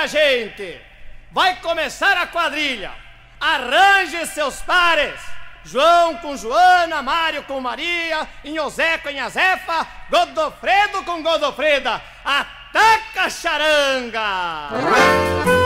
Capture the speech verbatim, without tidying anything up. minha gente, vai começar a quadrilha. Arranje seus pares. João com Joana, Mário com Maria, Inhosé com Inhazefa, Godofredo com Godofreda. Ataca a charanga!